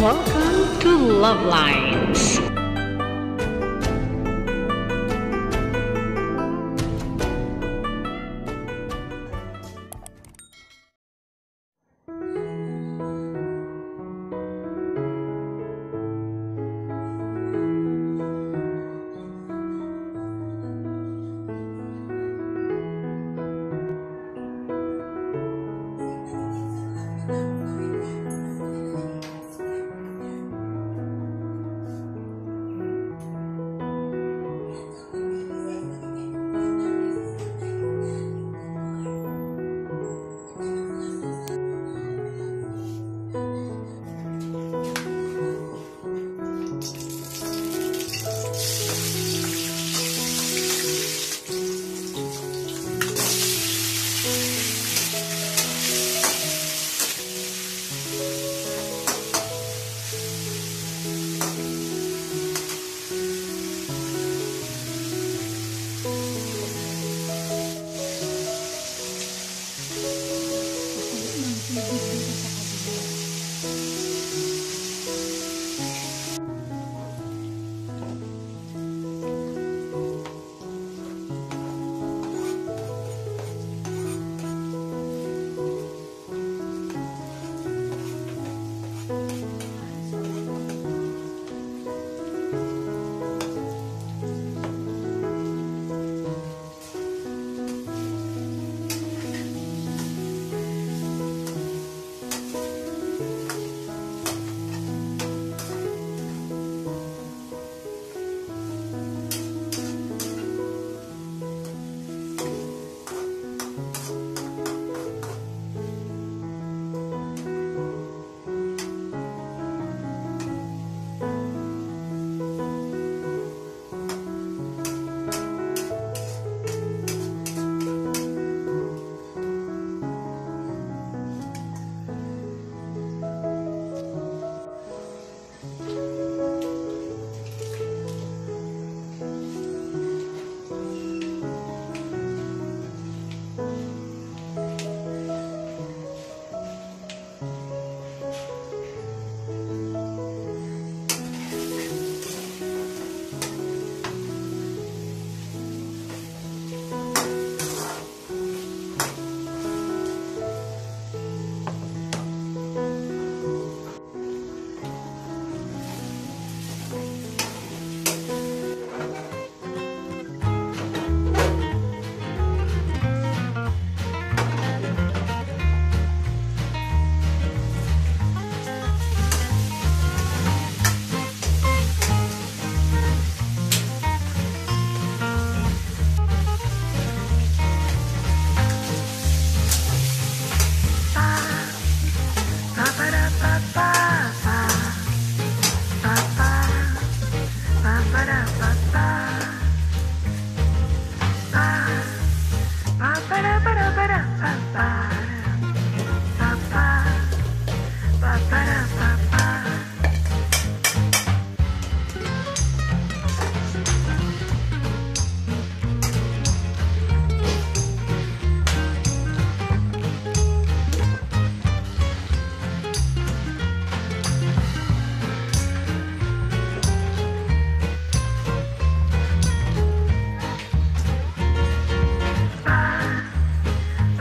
Welcome to LuvLiNes.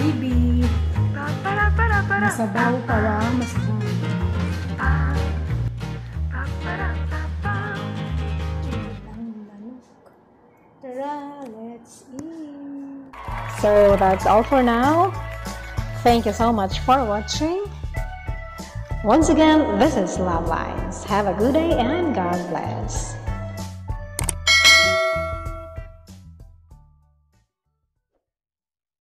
Bibi. Masabaw para, masabaw. Tara, let's eat. So that's all for now. Thank you so much for watching. Once again, this is LuvLiNes. Have a good day and God bless.